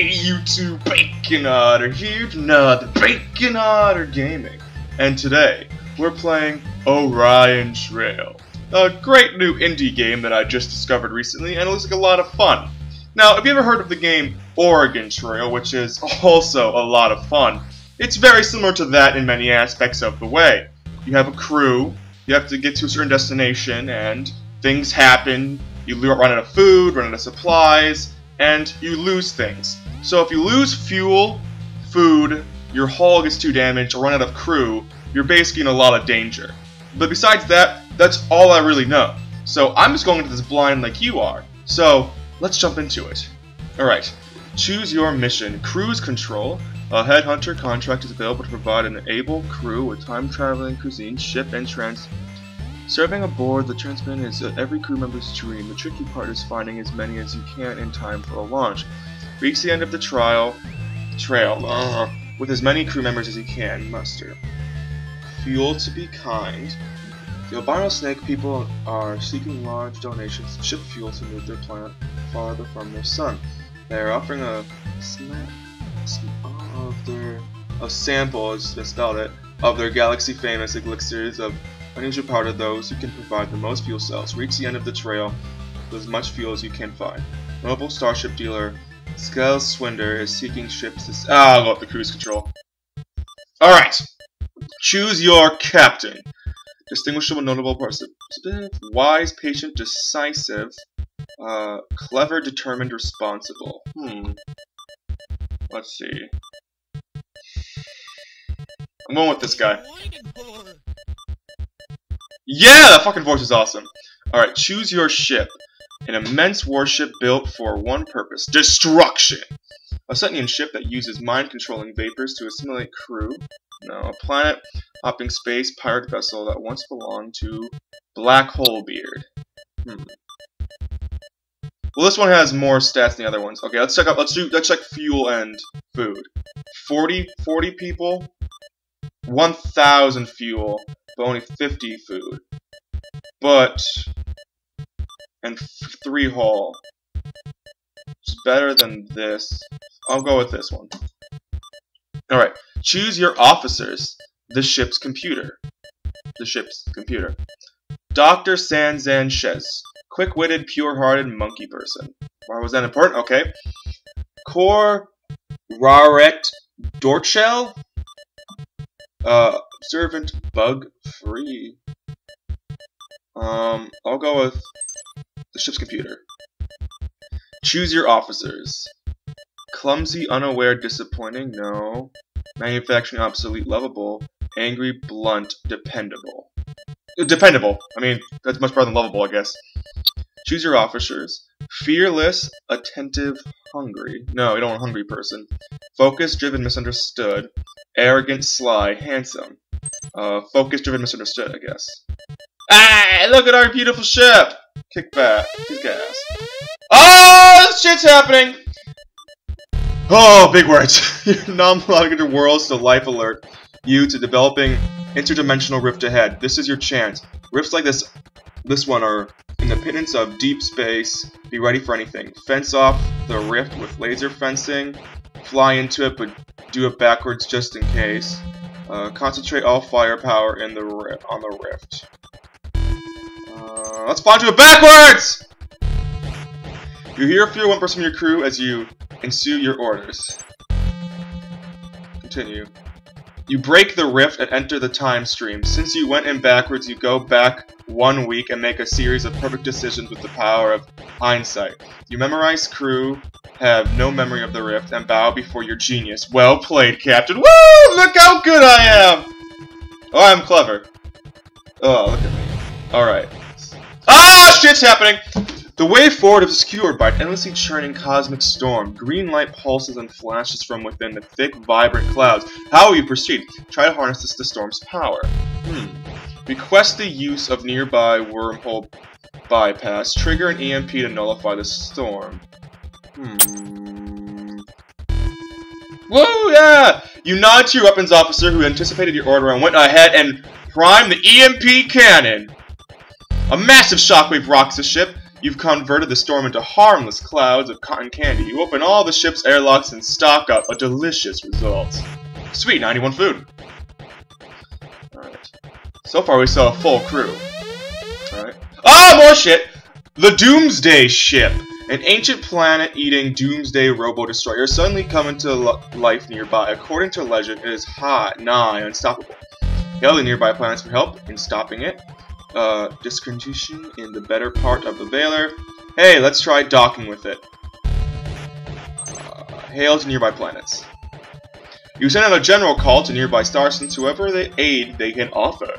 Hey YouTube, Bacon Otter here, another Bacon Otter Gaming, and today we're playing Orion Trail, a great new indie game that I just discovered recently, and it looks like a lot of fun. Now, if you ever heard of the game Oregon Trail, which is also a lot of fun, it's very similar to that in many aspects of the way. You have a crew, you have to get to a certain destination, and things happen. You run out of food, run out of supplies, and you lose things. So if you lose fuel, food, your hull gets too damaged, or run out of crew, you're basically in a lot of danger. But besides that, that's all I really know. So I'm just going into this blind like you are. So let's jump into it. Alright, choose your mission. Cruise control. A headhunter contract is available to provide an able crew with time-traveling cuisine, ship, and transport. Serving aboard the Transman is every crew member's dream. The tricky part is finding as many as you can in time for a launch. Reach the end of the trail with as many crew members as you can muster. Fuel to be kind. The albino snake people are seeking large donations to ship fuel to move their planet farther from their sun. They are offering a sample of their galaxy-famous elixirs of unusual power to those who can provide the most fuel cells. Reach the end of the trail with as much fuel as you can find. Mobile starship dealer Scale Swinder is seeking ships to... I'll go up the cruise control. Alright. Choose your captain. Distinguishable, notable parts. Wise, patient, decisive, clever, determined, responsible. Let's see. I'm going with this guy. Yeah, that fucking voice is awesome. Alright, choose your ship. An immense warship built for one purpose. Destruction! A Sentinel ship that uses mind-controlling vapors to assimilate crew. No, a planet-hopping space pirate vessel that once belonged to Black Hole Beard. Well, this one has more stats than the other ones. Okay, let's check out, let's check fuel and food. 40 people, 1,000 fuel. But only 50 food, and 3 haul. It's better than this. I'll go with this one. Alright, choose your officers. The ship's computer. Dr. San Sanchez. Quick-witted, pure-hearted monkey person. Why was that important? Okay. Core Rarret Dortshell? Observant, bug-free. I'll go with the ship's computer. Choose your officers. Clumsy, unaware, disappointing, no. Manufacturing, obsolete, lovable. Angry, blunt, dependable. Dependable. I mean, that's much better than lovable, I guess. Choose your officers. Fearless, attentive, hungry. No, you don't want a hungry person. Focused, driven, misunderstood. Arrogant, sly, handsome. Focused, driven, misunderstood, I guess. Ah, look at our beautiful ship! Kick back, kick ass. Oh, shit's happening! Oh, big words. Your non-molecular worlds to life alert you to developing interdimensional rift ahead. This is your chance. Rifts like this one are in the pittance of deep space. Be ready for anything. Fence off the rift with laser fencing. Fly into it, but do it backwards just in case. Concentrate all firepower in the on the rift. Let's fly to it backwards! You hear fear one person in your crew as you ensue your orders. Continue. You break the rift and enter the time stream. Since you went in backwards, you go back 1 week and make a series of perfect decisions with the power of hindsight. You memorize crew, have no memory of the rift, and bow before your genius. Well played, Captain. Woo! Look how good I am! Oh, I'm clever. Oh, look at me. Alright. Ah! Shit's happening! The way forward is obscured by an endlessly churning cosmic storm. Green light pulses and flashes from within the thick, vibrant clouds. How will you proceed? Try to harness the storm's power. Request the use of nearby wormhole bypass. Trigger an EMP to nullify the storm. Woo! Yeah! You nod to your weapons officer who anticipated your order and went ahead and primed the EMP cannon. A massive shockwave rocks the ship. You've converted the storm into harmless clouds of cotton candy. You open all the ship's airlocks and stock up. A delicious result. Sweet, 91 food. Alright. So far we saw a full crew. Alright. Ah, more shit! The Doomsday Ship! An ancient planet-eating doomsday robo-destroyer suddenly come into life nearby. According to legend, it is hot, nigh unstoppable. Hail the nearby planets for help in stopping it. Discontinuation in the better part of the Valor. Hey, let's try docking with it. Hail to nearby planets. You send out a general call to nearby stars since whoever the aid they can offer.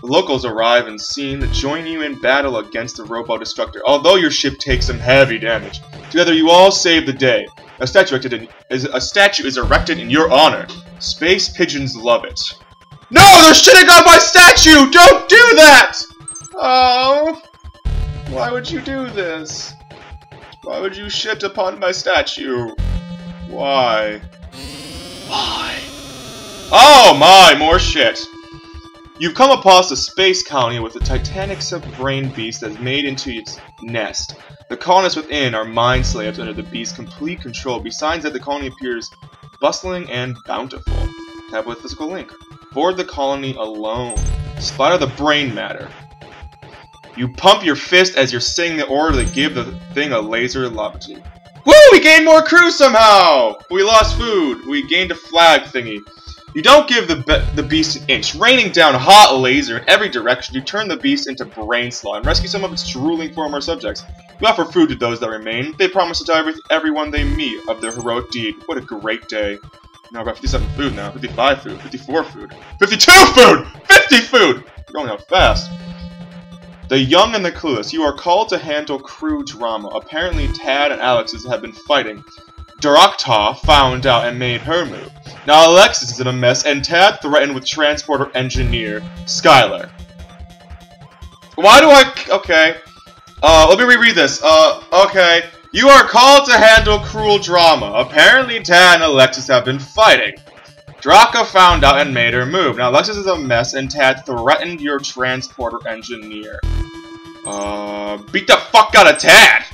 The locals arrive and seem to join you in battle against the robo-destructor, although your ship takes some heavy damage. Together you all save the day. A statue is erected in your honor. Space pigeons love it. No! They're shitting on my statue! Don't do that! Oh, why would you do this? Why would you shit upon my statue? Why? Why? Oh my, more shit! You've come upon a space colony with a titanic sub-brain beast that's made into its nest. The colonists within are mind slaves under the beast's complete control. Besides that, the colony appears bustling and bountiful. Tap with physical link. Board the colony alone. Splatter the brain matter. You pump your fist as you're saying the order to give the thing a laser lobotomy. Woo! We gained more crew somehow! We lost food. We gained a flag thingy. You don't give the beast an inch. Raining down hot laser in every direction, you turn the beast into brain slime. Rescue some of its drooling former subjects. You offer food to those that remain. They promise to tell everyone they meet of their heroic deed. What a great day. Now we're at 57 food now. 55 food. 54 food. 52 food! 50 food! We're going out fast. The young and the clueless. You are called to handle crew drama. Apparently Tad and Alex's have been fighting. Duraktov found out and made her move. Now Alexis is in a mess, and Tad threatened with transporter engineer Skylar. Why do I... Okay. Let me reread this. Okay. You are called to handle cruel drama. Apparently Tad and Alexis have been fighting. Draka found out and made her move. Now Alexis is a mess, and Tad threatened your transporter engineer. Beat the fuck out of Tad!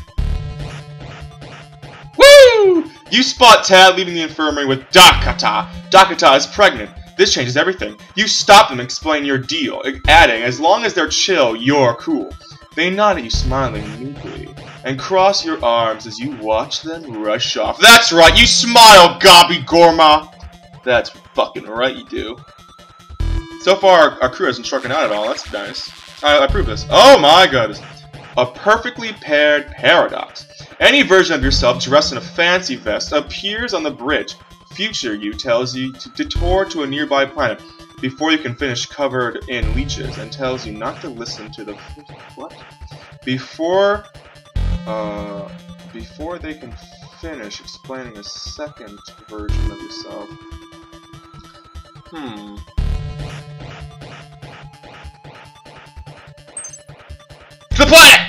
Woo! You spot Tad leaving the infirmary with Dakata. Dakata is pregnant. This changes everything. You stop them and explain your deal, adding, as long as they're chill, you're cool. They nod at you smiling meekly, and cross your arms as you watch them rush off. That's right, you smile, Gabi Gorma! That's fucking right you do. So far, our crew hasn't struck it out at all. That's nice. I approve this. Oh my goodness. A perfectly paired paradox. Any version of yourself dressed in a fancy vest appears on the bridge. Future you tells you to detour to a nearby planet before you can finish covered in leeches and tells you not to listen to the... What? Before they can finish explaining a second version of yourself. The planet!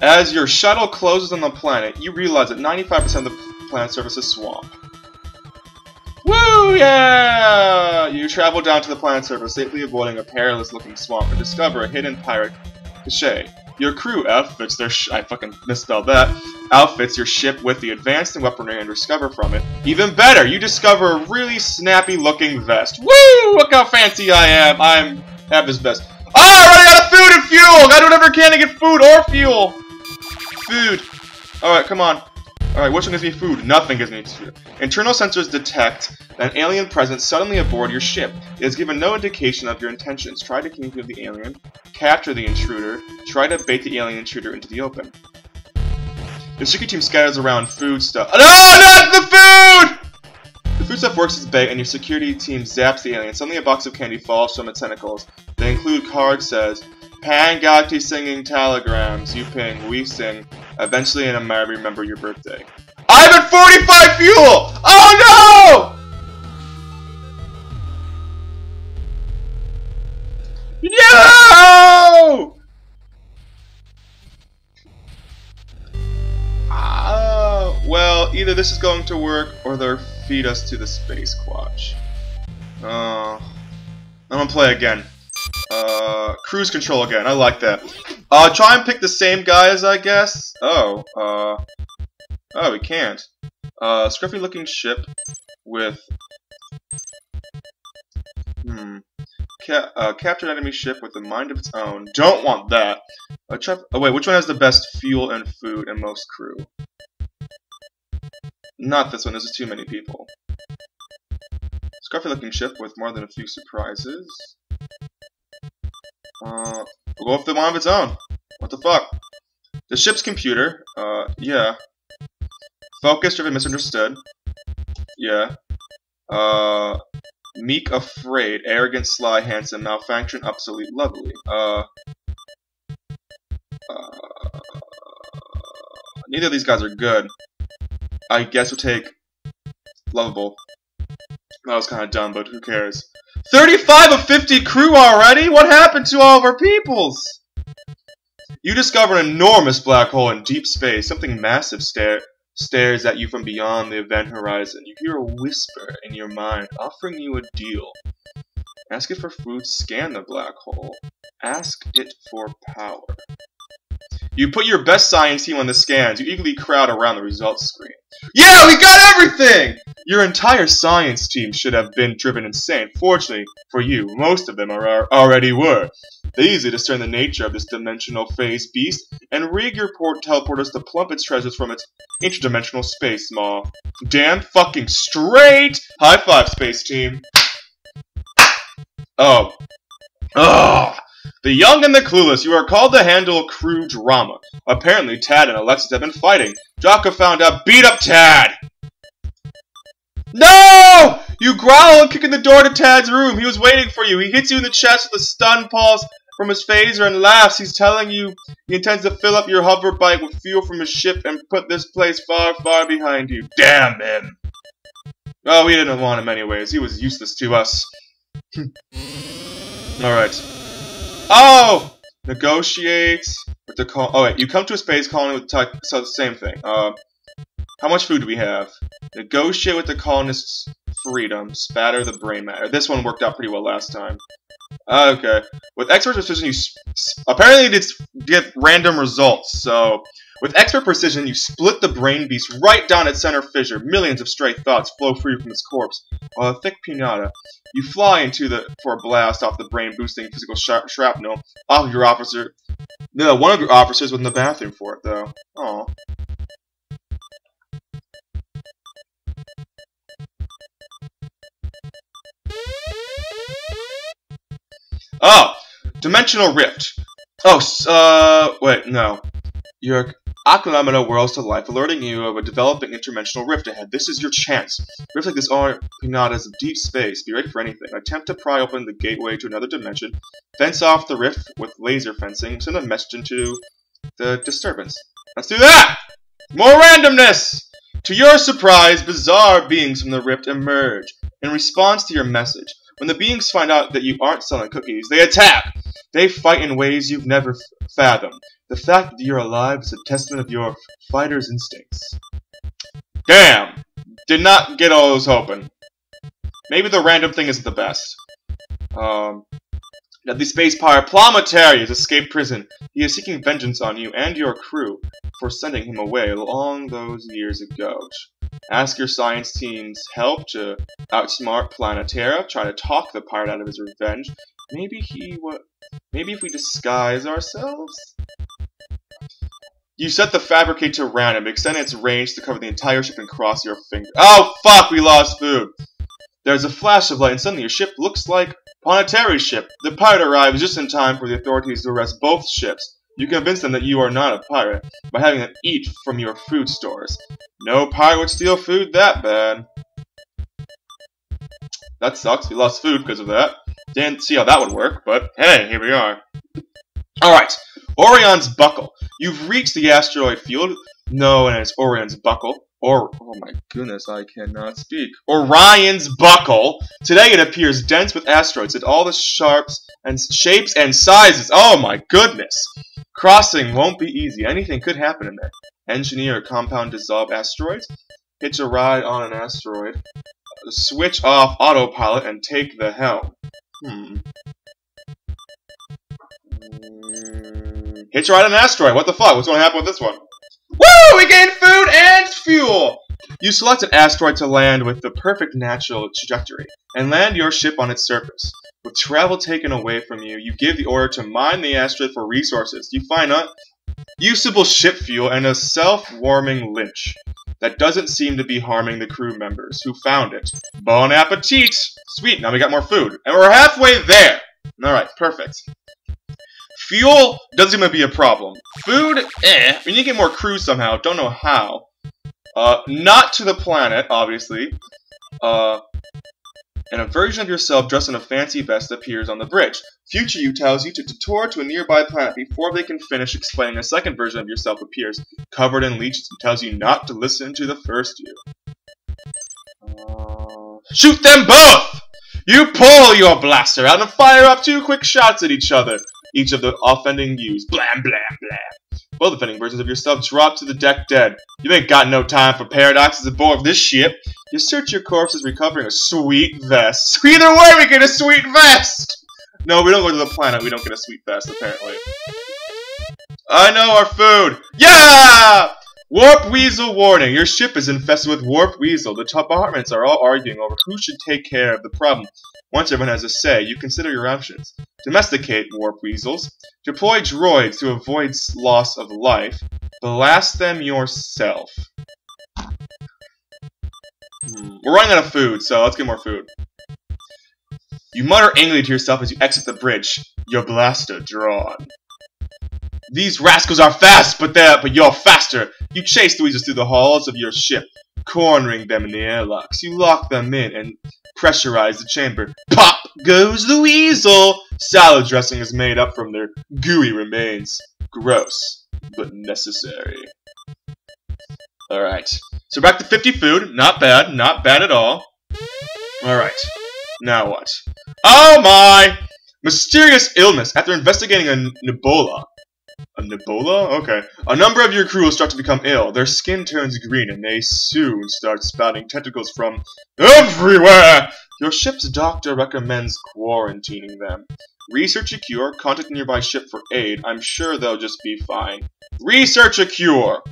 As your shuttle closes on the planet, you realize that 95% of the planet's surface is swamp. Woo! Yeah! You travel down to the planet's surface, safely avoiding a perilous-looking swamp, and discover a hidden pirate cache. Your crew outfits their I fucking misspelled that. Outfits your ship with the advanced weaponry and discover from it. Even better, you discover a really snappy-looking vest. Woo! Look how fancy I am! I'm at this vest. Oh, I'm running out of food and fuel! Gotta do whatever I can to get food or fuel! Food. Alright, come on. Alright, which one gives me food? Nothing gives me food. Internal sensors detect an alien presence suddenly aboard your ship. It is given no indication of your intentions. Try to communicate with the alien. Capture the intruder. Try to bait the alien intruder into the open. The secret team scatters around food stuff. No, not the food! The food stuff works its bait, and your security team zaps the alien. Suddenly a box of candy falls from its tentacles. They include cards says, Pangati singing telegrams, you ping, we sing, eventually in a memory remember your birthday. I'm at 45 fuel! Oh no! No! Well, either this is going to work or they'll feed us to the space quatch. I'm gonna play again. cruise control again. I like that. Try and pick the same guys, I guess. Oh, oh, we can't. Scruffy looking ship with captured enemy ship with a mind of its own. Don't want that. Oh wait, which one has the best fuel and food and most crew? Not this one. This is too many people. Scruffy looking ship with more than a few surprises. We'll go with the one of its own. What the fuck? The ship's computer. Yeah. Focus driven misunderstood. Yeah. Meek afraid, arrogant, sly, handsome, malfunction, obsolete, lovely. Neither of these guys are good. I guess we'll take lovable. That was kind of dumb, but who cares? 35 of 50 crew already? What happened to all of our peoples? You discover an enormous black hole in deep space. Something massive stares at you from beyond the event horizon. You hear a whisper in your mind, offering you a deal. Ask it for food, scan the black hole. Ask it for power. You put your best science team on the scans. You eagerly crowd around the results screen. Yeah, we got everything! Your entire science team should have been driven insane. Fortunately for you, most of them already were. They easily discern the nature of this dimensional phase beast and rig your teleporters to plump its treasures from its interdimensional space maw. Damn fucking straight! High five, space team. Oh. Ugh! The young and the clueless, you are called to handle crew drama. Apparently, Tad and Alexis have been fighting. Jocko found out, beat up Tad! No! You growl and kick in the door to Tad's room. He was waiting for you. He hits you in the chest with a stun pulse from his phaser and laughs. He's telling you he intends to fill up your hover bike with fuel from his ship and put this place far, far behind you. Damn him. Oh, we didn't want him anyways. He was useless to us. Alright. Oh! Negotiate with the call. Oh, wait. You come to a space colony with so the same thing. How much food do we have? Negotiate with the colonists' freedom. Spatter the brain matter. This one worked out pretty well last time. Okay. With expert precision, you apparently did get random results. So, with expert precision, you split the brain beast right down its center fissure. Millions of stray thoughts flow free from its corpse. While a thick pinata, you fly into for a blast off the brain, boosting physical shrapnel off of your officer. No, one of your officers was in the bathroom for it though. Oh. Oh! Dimensional Rift. Oh, wait, no. Your Oculometer whirls to life, alerting you of a developing interdimensional rift ahead. This is your chance. Rifts like this are pinatas of deep space. Be ready for anything. Attempt to pry open the gateway to another dimension. Fence off the rift with laser fencing. Send a message into the disturbance. Let's do that! More randomness! To your surprise, bizarre beings from the rift emerge. In response to your message, when the beings find out that you aren't selling cookies, they attack! They fight in ways you've never fathomed. The fact that you're alive is a testament of your fighter's instincts. Damn! Did not get all I was hoping. Maybe the random thing isn't the best. Now the space pirate Plumatarius has escaped prison. He is seeking vengeance on you and your crew for sending him away long those years ago. Ask your science team's help to outsmart Planetara, try to talk the pirate out of his revenge. Maybe if we disguise ourselves? You set the fabricate to random, extend its range to cover the entire ship and cross your finger. Oh fuck, we lost food! There's a flash of light and suddenly your ship looks like Planetari's ship. The pirate arrives just in time for the authorities to arrest both ships. You convince them that you are not a pirate by having them eat from your food stores. No pirate would steal food that bad. That sucks. We lost food because of that. Didn't see how that would work, but hey, here we are. Alright, Orion's Buckle. You've reached the asteroid field. No, and it's Orion's Buckle. Oh my goodness, I cannot speak. Orion's Buckle. Today it appears dense with asteroids at all the shapes and sizes. Oh my goodness. Crossing won't be easy. Anything could happen in there. Engineer compound dissolve asteroids. Hitch a ride on an asteroid. Switch off autopilot and take the helm. Hitch ride on an asteroid. What the fuck? What's going to happen with this one? Woo! We gained food and fuel! You select an asteroid to land with the perfect natural trajectory, and land your ship on its surface. With travel taken away from you, you give the order to mine the asteroid for resources. You find usable ship fuel and a self-warming lich that doesn't seem to be harming the crew members who found it. Bon appetit! Sweet, now we got more food. And we're halfway there! Alright, perfect. Fuel doesn't even be a problem. Food, eh. We need to get more crew somehow. Don't know how. Not to the planet, obviously. And a version of yourself dressed in a fancy vest appears on the bridge. Future you tells you to detour to a nearby planet. Before they can finish explaining, a second version of yourself appears, covered in leeches, and tells you not to listen to the first you. Shoot them both! You pull your blaster out and fire up two quick shots at each other. Each of the offending yous. Blam, blam, blam. Both offending versions of yourself drop to the deck dead. You ain't got no time for paradoxes aboard this ship. You search your corpses, recovering a sweet vest. Either way, we get a sweet vest! No, we don't go to the planet, we don't get a sweet vest, apparently. I know our food! Yeah! Warp Weasel warning. Your ship is infested with Warp Weasel. The departments are all arguing over who should take care of the problem. Once everyone has a say, you consider your options. Domesticate Warp Weasels. Deploy droids to avoid loss of life. Blast them yourself. We're running out of food, so let's get more food. You mutter angrily to yourself as you exit the bridge. Your blaster drawn. These rascals are fast, but you're faster. You chase the weasels through the halls of your ship, cornering them in the airlocks. You lock them in and pressurize the chamber. Pop goes the weasel! Salad dressing is made up from their gooey remains. Gross, but necessary. Alright. So back to 50 food. Not bad. Not bad at all. Alright. Now what? Oh my! Mysterious illness. After investigating a Nebula. A Nebula? Okay. A number of your crew will start to become ill. Their skin turns green, and they soon start spouting tentacles from everywhere! Your ship's doctor recommends quarantining them. Research a cure. Contact a nearby ship for aid. I'm sure they'll just be fine. Research a cure!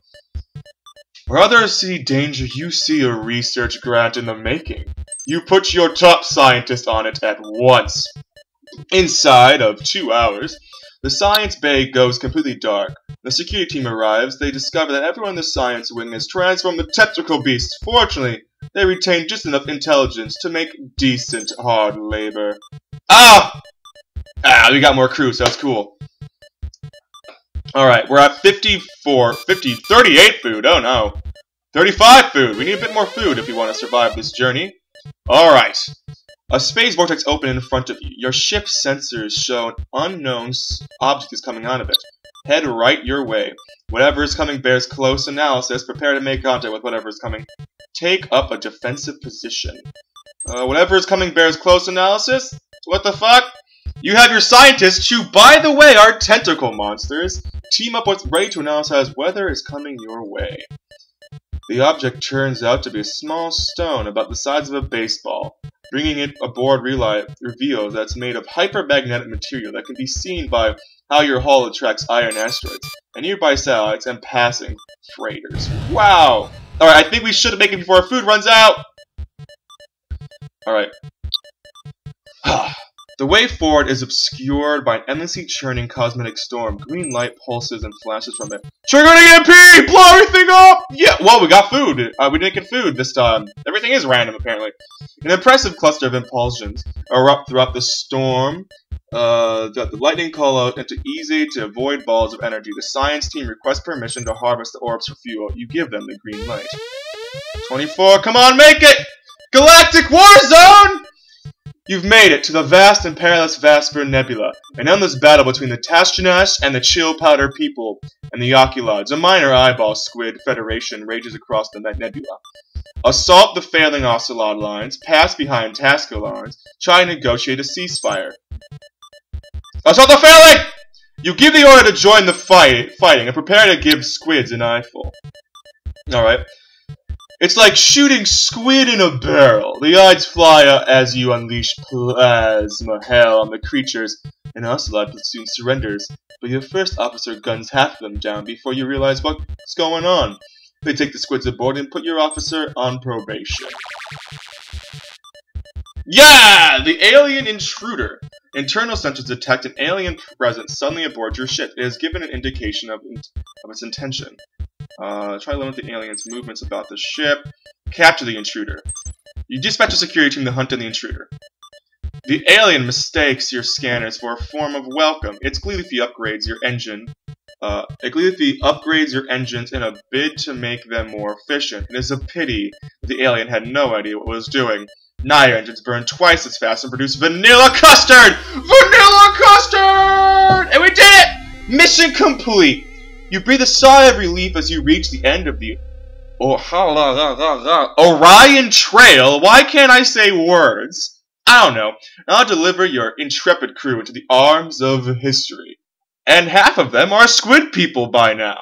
Where others see danger, you see a research grant in the making. You put your top scientist on it at once. Inside of 2 hours, the science bay goes completely dark. The security team arrives. They discover that everyone in the science wing has transformed into tentacle beasts. Fortunately, they retain just enough intelligence to make decent hard labor. Ah! Ah, we got more crew, so that's cool. Alright, we're at 38 food, oh no. 35 food, we need a bit more food if we want to survive this journey. Alright. A space vortex opens in front of you. Your ship sensors show an unknown object is coming out of it. Head right your way. Whatever is coming bears close analysis. Prepare to make contact with whatever is coming. Take up a defensive position. Whatever is coming bears close analysis? What the fuck? You have your scientists, who, by the way, are tentacle monsters, team up with Ray to analyze whether is coming your way. The object turns out to be a small stone about the size of a baseball. Bringing it aboard reveals that it's made of hypermagnetic material that can be seen by how your hull attracts iron asteroids and nearby satellites and passing freighters. Wow! Alright, I think we should make it before our food runs out! Alright. The way forward is obscured by an endlessly churning cosmetic storm. Green light pulses and flashes from it. Trigger an EMP! Blow everything up! Yeah, well, we got food. We didn't get food this time. Everything is random, apparently. An impressive cluster of impulsions erupt throughout the storm. That the lightning call out into easy to avoid balls of energy. The science team requests permission to harvest the orbs for fuel. You give them the green light. 24, come on, make it! Galactic War Zone! You've made it to the vast and perilous Vasper Nebula, an endless battle between the Tashnash and the Chill Powder People and the Oculods, a minor eyeball squid federation rages across the nebula. Assault the failing Ocelot lines, pass behind Tasco lines, try and negotiate a ceasefire. Assault the failing! You give the order to join the fighting and prepare to give squids an eyeful. Alright. It's like shooting squid in a barrel. The eyes fly as you unleash plasma hell on the creatures an ocelot that soon surrenders, but your first officer guns half of them down before you realize what's going on. They take the squids aboard and put your officer on probation. Yeah! The alien intruder! Internal sensors detect an alien presence suddenly aboard your ship. It has given an indication of its intention. Try to limit the alien's movements about the ship. Capture the intruder. You dispatch a security team to hunt down the intruder. The alien mistakes your scanners for a form of welcome. Gleefy upgrades your engines in a bid to make them more efficient. It is a pity that the alien had no idea what it was doing. Now your engines burn twice as fast and produce vanilla custard! Vanilla custard! And we did it! Mission complete! You breathe a sigh of relief as you reach the end of the Orion Trail. Why can't I say words? I don't know. I'll deliver your intrepid crew into the arms of history. And half of them are squid people by now.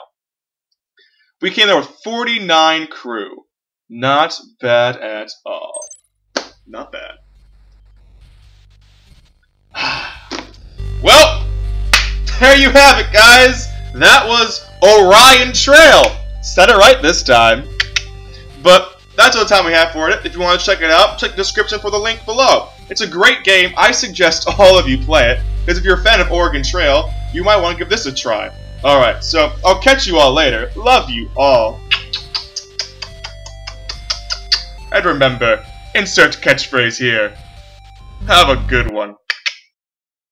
We came there with 49 crew. Not bad at all. Not bad. Well, there you have it, guys. That was Orion Trail. Said it right this time. But that's all the time we have for it. If you want to check it out, check the description for the link below. It's a great game. I suggest all of you play it, because if you're a fan of Oregon Trail, you might want to give this a try. Alright, so I'll catch you all later. Love you all. And remember, insert catchphrase here. Have a good one.